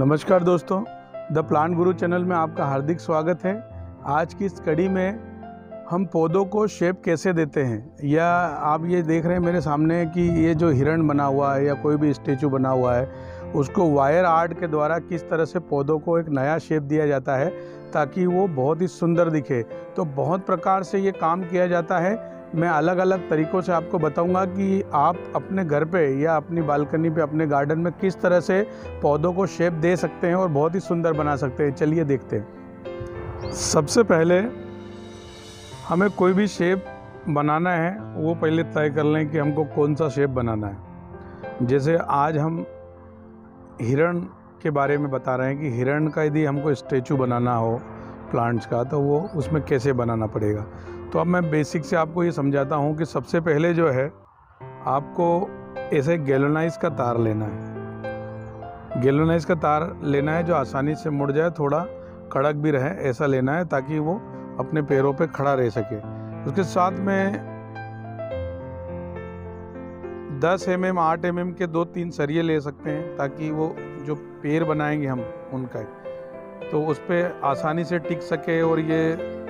नमस्कार दोस्तों, the plant Guru channel में आपका हार्दिक स्वागत है। आज की इस कड़ी में हम पौधों को शेप कैसे देते हैं, या आप ये देख रहे हैं मेरे सामने कि ये जो हिरण बना हुआ है या कोई भी स्टैचू बना हुआ है, उसको वायर आर्ट के द्वारा किस तरह से पौधों को एक नया शेप दिया जाता है ताकि वो बहुत ही सुंदर दिखे। तो बहुत प्रकार से ये काम किया जाता है। मैं अलग अलग तरीक़ों से आपको बताऊंगा कि आप अपने घर पे या अपनी बालकनी पे, अपने गार्डन में किस तरह से पौधों को शेप दे सकते हैं और बहुत ही सुंदर बना सकते हैं। चलिए देखते हैं। सबसे पहले हमें कोई भी शेप बनाना है वो पहले तय कर लें कि हमको कौन सा शेप बनाना है। जैसे आज हम हिरण के बारे में बता रहे हैं कि हिरण का यदि हमको स्टैचू बनाना हो प्लांट्स का, तो वो उसमें कैसे बनाना पड़ेगा। तो अब मैं बेसिक से आपको ये समझाता हूँ कि सबसे पहले जो है आपको ऐसे गैलोनाइज का तार लेना है। गैलोनाइज का तार लेना है जो आसानी से मुड़ जाए, थोड़ा कड़क भी रहे, ऐसा लेना है ताकि वो अपने पैरों पे खड़ा रह सके। उसके साथ में 10 mm 8 mm के 2-3 सरिये ले सकते हैं ताकि वो जो पेड़ बनाएंगे हम उनका तो उस पर आसानी से टिक सके और ये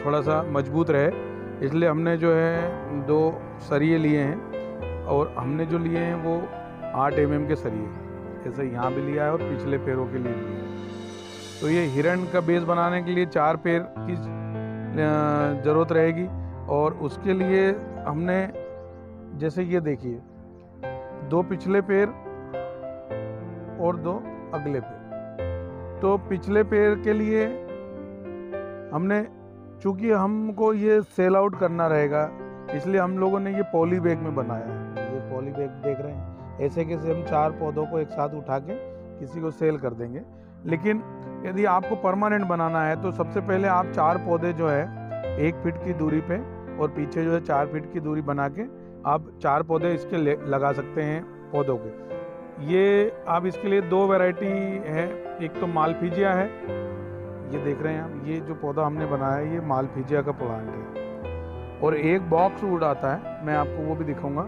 थोड़ा सा मजबूत रहे। इसलिए हमने जो है 2 सरिये लिए हैं, और हमने जो लिए हैं वो 8 mm के सरिये, ऐसे यहाँ भी लिया है और पिछले पैरों के लिए लिया है। तो ये हिरण का बेस बनाने के लिए 4 पैर की ज़रूरत रहेगी, और उसके लिए हमने जैसे ये देखिए 2 पिछले पैर और 2 अगले पैर। तो पिछले पैर के लिए हमने, चूँकि हमको ये सेल आउट करना रहेगा, इसलिए हम लोगों ने ये पॉली बैग में बनाया है। ये पॉली बैग देख रहे हैं, ऐसे कैसे हम 4 पौधों को एक साथ उठा के किसी को सेल कर देंगे। लेकिन यदि आपको परमानेंट बनाना है तो सबसे पहले आप 4 पौधे जो है 1 फीट की दूरी पे और पीछे जो है 4 फीट की दूरी बना के आप 4 पौधे इसके लगा सकते हैं पौधों के। ये आप इसके लिए 2 वैरायटी है, एक तो माल फिजिया है, ये देख रहे हैं आप, ये जो पौधा हमने बनाया है ये माल फिजिया का प्लांट है, और एक बॉक्सवुड आता है, मैं आपको वो भी दिखाऊंगा।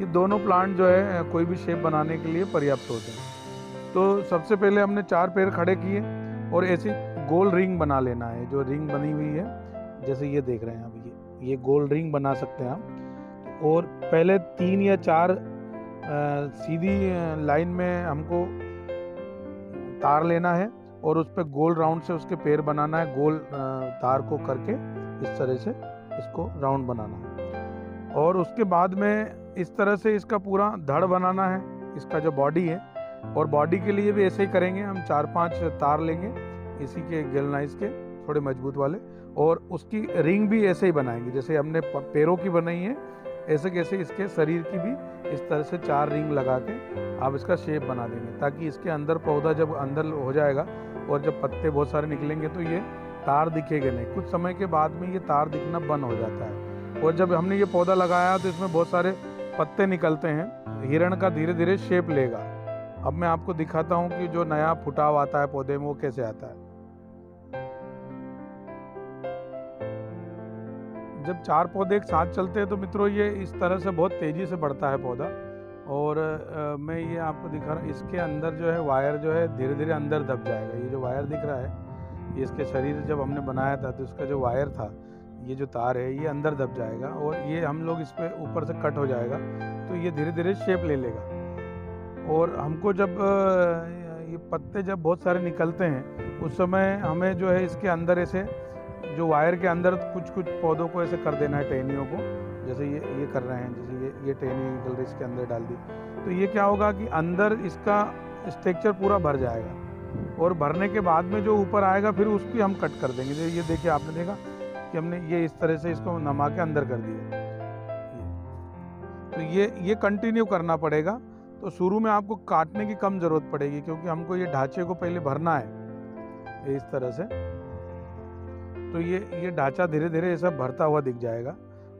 ये दोनों प्लांट जो है कोई भी शेप बनाने के लिए पर्याप्त होते हैं। तो सबसे पहले हमने 4 पेड़ खड़े किए और ऐसी गोल रिंग बना लेना है। जो रिंग बनी हुई है जैसे ये देख रहे हैं आप, ये गोल रिंग बना सकते हैं आप। और पहले 3 या 4 सीधी लाइन में हमको तार लेना है और उस पर गोल राउंड से उसके पैर बनाना है। गोल तार को करके इस तरह से इसको राउंड बनाना है, और उसके बाद में इस तरह से इसका पूरा धड़ बनाना है, इसका जो बॉडी है। और बॉडी के लिए भी ऐसे ही करेंगे, हम 4-5 तार लेंगे इसी के गैलनाइज के, थोड़े मजबूत वाले, और उसकी रिंग भी ऐसे ही बनाएंगे जैसे हमने पैरों की बनाई है। ऐसे कैसे इसके शरीर की भी इस तरह से 4 रिंग लगा के आप इसका शेप बना देंगे, ताकि इसके अंदर पौधा जब अंदर हो जाएगा और जब पत्ते बहुत सारे निकलेंगे तो ये तार दिखेगा नहीं। कुछ समय के बाद में ये तार दिखना बंद हो जाता है, और जब हमने ये पौधा लगाया तो इसमें बहुत सारे पत्ते निकलते हैं, हिरण का धीरे धीरे शेप लेगा। अब मैं आपको दिखाता हूँ कि जो नया फुटाव आता है पौधे में वो कैसे आता है। जब 4 पौधे एक साथ चलते हैं तो मित्रों ये इस तरह से बहुत तेज़ी से बढ़ता है पौधा। और मैं ये आपको दिखा रहा हूँ, इसके अंदर जो है वायर जो है धीरे धीरे अंदर दब जाएगा। ये जो वायर दिख रहा है, ये इसके शरीर जब हमने बनाया था तो इसका जो वायर था, ये जो तार है ये अंदर दब जाएगा और ये हम लोग इस पर ऊपर से कट हो जाएगा, तो ये धीरे धीरे शेप ले लेगा। और हमको जब ये पत्ते जब बहुत सारे निकलते हैं उस समय हमें जो है इसके अंदर ऐसे जो वायर के अंदर कुछ कुछ पौधों को ऐसे कर देना है, टहनियों को, जैसे ये कर रहे हैं, जैसे ये टहनी निकल रही इसके अंदर डाल दी। तो ये क्या होगा कि अंदर इसका स्ट्रक्चर पूरा भर जाएगा, और भरने के बाद में जो ऊपर आएगा फिर उसकी हम कट कर देंगे। जैसे ये देखिए, आपने देखा कि हमने ये इस तरह से इसको नमा के अंदर कर दिया। तो ये कंटिन्यू करना पड़ेगा। तो शुरू में आपको काटने की कम ज़रूरत पड़ेगी, क्योंकि हमको ये ढांचे को पहले भरना है इस तरह से। तो ये ढांचा धीरे धीरे ऐसा भरता हुआ दिख जाएगा,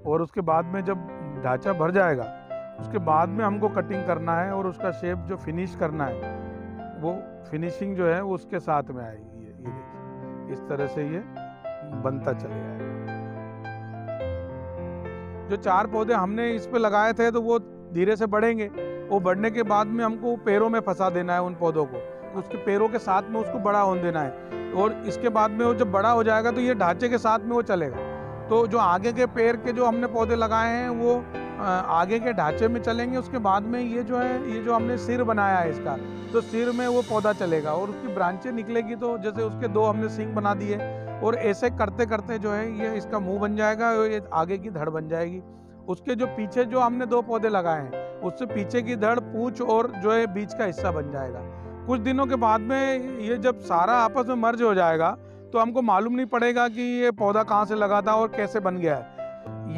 और उसके बाद में जब ढांचा भर जाएगा उसके बाद में हमको कटिंग करना है, और उसका शेप जो फिनिश करना है वो फिनिशिंग जो है वो उसके साथ में आएगी। ये देखिए इस तरह से ये बनता चले जाएगा। जो 4 पौधे हमने इस पे लगाए थे तो वो धीरे से बढ़ेंगे, वो बढ़ने के बाद में हमको पैरों में फंसा देना है उन पौधों को, उसके पैरों के साथ में उसको बड़ा होने देना है। और इसके बाद में वो जब बड़ा हो जाएगा तो ये ढांचे के साथ में वो चलेगा। तो जो आगे के पेड़ के जो हमने पौधे लगाए हैं वो आगे के ढांचे में चलेंगे। उसके बाद में ये जो हमने सिर बनाया है इसका, तो सिर में वो पौधा चलेगा और उसकी ब्रांचें निकलेगी। तो जैसे उसके दो हमने सींग बना दिए और ऐसे करते करते जो है ये इसका मुँह बन जाएगा और ये आगे की धड़ बन जाएगी। उसके जो पीछे जो हमने दो पौधे लगाए हैं उससे पीछे की धड़, पूंछ और जो है बीच का हिस्सा बन जाएगा। कुछ दिनों के बाद में ये जब सारा आपस में मर्ज हो जाएगा तो हमको मालूम नहीं पड़ेगा कि ये पौधा कहाँ से लगा था और कैसे बन गया है।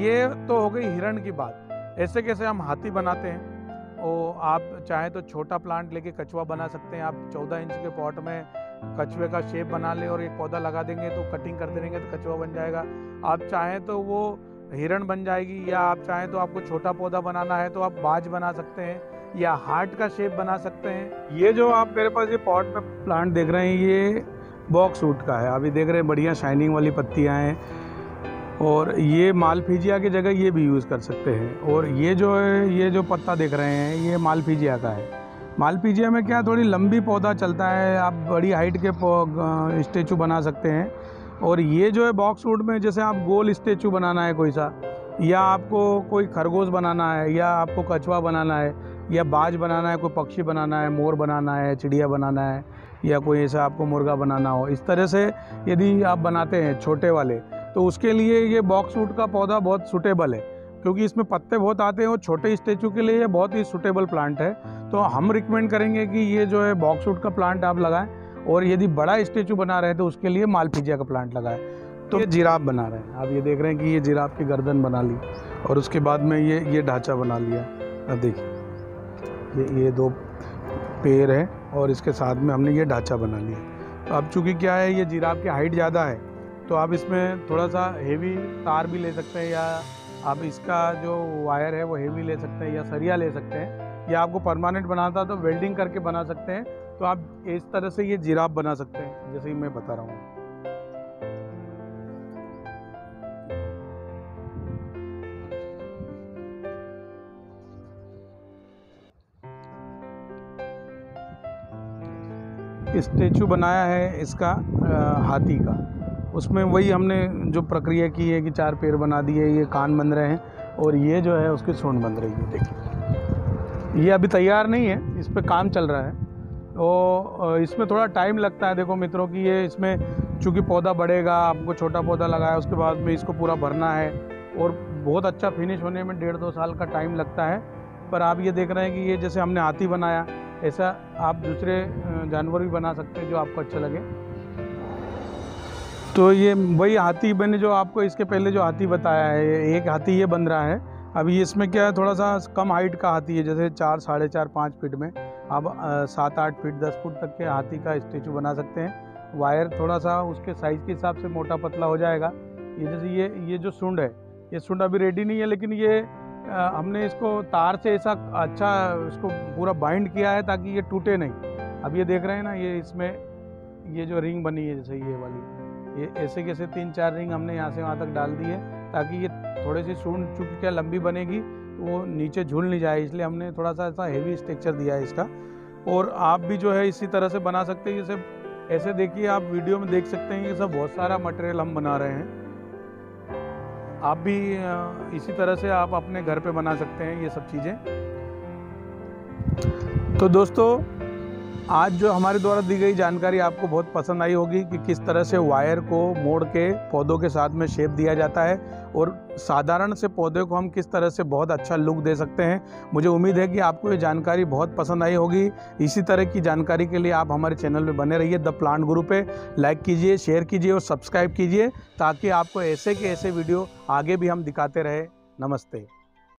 ये तो हो गई हिरण की बात। ऐसे कैसे हम हाथी बनाते हैं। और आप चाहें तो छोटा प्लांट लेके कछुआ बना सकते हैं। आप 14 इंच के पॉट में कछुए का शेप बना लें और एक पौधा लगा देंगे तो कटिंग करते रहेंगे तो कछुआ बन जाएगा। आप चाहें तो वो हिरण बन जाएगी। या आप चाहें तो आपको छोटा पौधा बनाना है तो आप बाज बना सकते हैं या हार्ट का शेप बना सकते हैं। ये जो आप मेरे पास ये पॉट में प्लांट देख रहे हैं ये बॉक्सवुड का है। अभी देख रहे हैं बढ़िया शाइनिंग वाली पत्तियां हैं। और ये माल फिजिया की जगह ये भी यूज़ कर सकते हैं। और ये जो पत्ता देख रहे हैं ये माल फिजिया का है। माल फिजिया में क्या थोड़ी लंबी पौधा चलता है, आप बड़ी हाइट के स्टैचू बना सकते हैं। और ये जो है बॉक्सवुड में जैसे आप गोल स्टैचू बनाना है कोई सा, या आपको कोई खरगोश बनाना है, या आपको कछुआ बनाना है, या बाज बनाना है, कोई पक्षी बनाना है, मोर बनाना है, चिड़िया बनाना है, या कोई ऐसा आपको मुर्गा बनाना हो, इस तरह से यदि आप बनाते हैं छोटे वाले तो उसके लिए ये बॉक्सवुड का पौधा बहुत सूटेबल है क्योंकि इसमें पत्ते बहुत आते हैं और छोटे स्टैचू के लिए ये बहुत ही सूटेबल प्लांट है। तो हम रिकमेंड करेंगे कि ये जो है बॉक्सवुड का प्लांट आप लगाएँ। और यदि बड़ा स्टैचू बना रहे हैं तो उसके लिए मालपीजिया का प्लांट लगाए। तो ये जिराफ बना रहे हैं, आप ये देख रहे हैं कि ये जिराफ की गर्दन बना ली और उसके बाद में ये ढांचा बना लिया। अब देखिए ये दो पैर हैं और इसके साथ में हमने ये ढांचा बना लिया। तो अब चूँकि क्या है ये जिराफ की हाइट ज़्यादा है तो आप इसमें थोड़ा सा हेवी तार भी ले सकते हैं, या आप इसका जो वायर है वो हेवी ले सकते हैं, या सरिया ले सकते हैं, या आपको परमानेंट बनाता तो वेल्डिंग करके बना सकते हैं। तो आप इस तरह से ये जिराफ बना सकते हैं जैसे ही मैं बता रहा हूँ। स्टैचू बनाया है इसका हाथी का, उसमें वही हमने जो प्रक्रिया की है कि चार पैर बना दिए, ये कान बन रहे हैं और ये जो है उसकी सूंड बन रही है। देखिए ये अभी तैयार नहीं है, इस पर काम चल रहा है। तो इसमें थोड़ा टाइम लगता है। देखो मित्रों कि ये इसमें चूँकि पौधा बढ़ेगा, आपको छोटा पौधा लगाया उसके बाद में इसको पूरा भरना है और बहुत अच्छा फिनिश होने में 1.5-2 साल का टाइम लगता है। पर आप ये देख रहे हैं कि ये जैसे हमने हाथी बनाया ऐसा आप दूसरे जानवर भी बना सकते हैं जो आपको अच्छा लगे। तो ये वही हाथी मैंने जो आपको इसके पहले जो हाथी बताया है, एक हाथी ये बन रहा है। अभी इसमें क्या है थोड़ा सा कम हाइट का हाथी है, जैसे 4, 4.5, 5 फीट में आप 7, 8 फीट, 10 फुट तक के हाथी का स्टैचू बना सकते हैं। वायर थोड़ा सा उसके साइज़ के हिसाब से मोटा पतला हो जाएगा। ये जैसे ये जो सूंड है, ये सूंड अभी रेडी नहीं है लेकिन ये हमने इसको तार से ऐसा अच्छा इसको पूरा बाइंड किया है ताकि ये टूटे नहीं। अब ये देख रहे हैं ना ये इसमें ये जो रिंग बनी है जैसे ये वाली, ये ऐसे कैसे 3-4 रिंग हमने यहाँ से वहाँ तक डाल दी है ताकि ये थोड़ी सी सूंड चूँकि क्या लंबी बनेगी वो नीचे झूल नहीं जाए, इसलिए हमने थोड़ा सा ऐसा हेवी स्ट्रक्चर दिया है इसका। और आप भी जो है इसी तरह से बना सकते हैं। जैसे ऐसे देखिए आप वीडियो में देख सकते हैं ये सब बहुत सारा मटेरियल हम बना रहे हैं। आप भी इसी तरह से आप अपने घर पे बना सकते हैं ये सब चीज़ें। तो दोस्तों आज जो हमारे द्वारा दी गई जानकारी आपको बहुत पसंद आई होगी कि किस तरह से वायर को मोड़ के पौधों के साथ में शेप दिया जाता है और साधारण से पौधे को हम किस तरह से बहुत अच्छा लुक दे सकते हैं। मुझे उम्मीद है कि आपको ये जानकारी बहुत पसंद आई होगी। इसी तरह की जानकारी के लिए आप हमारे चैनल में बने रहिए। द प्लांट गुरु पे लाइक कीजिए, शेयर कीजिए और सब्सक्राइब कीजिए ताकि आपको ऐसे के ऐसे वीडियो आगे भी हम दिखाते रहे। नमस्ते।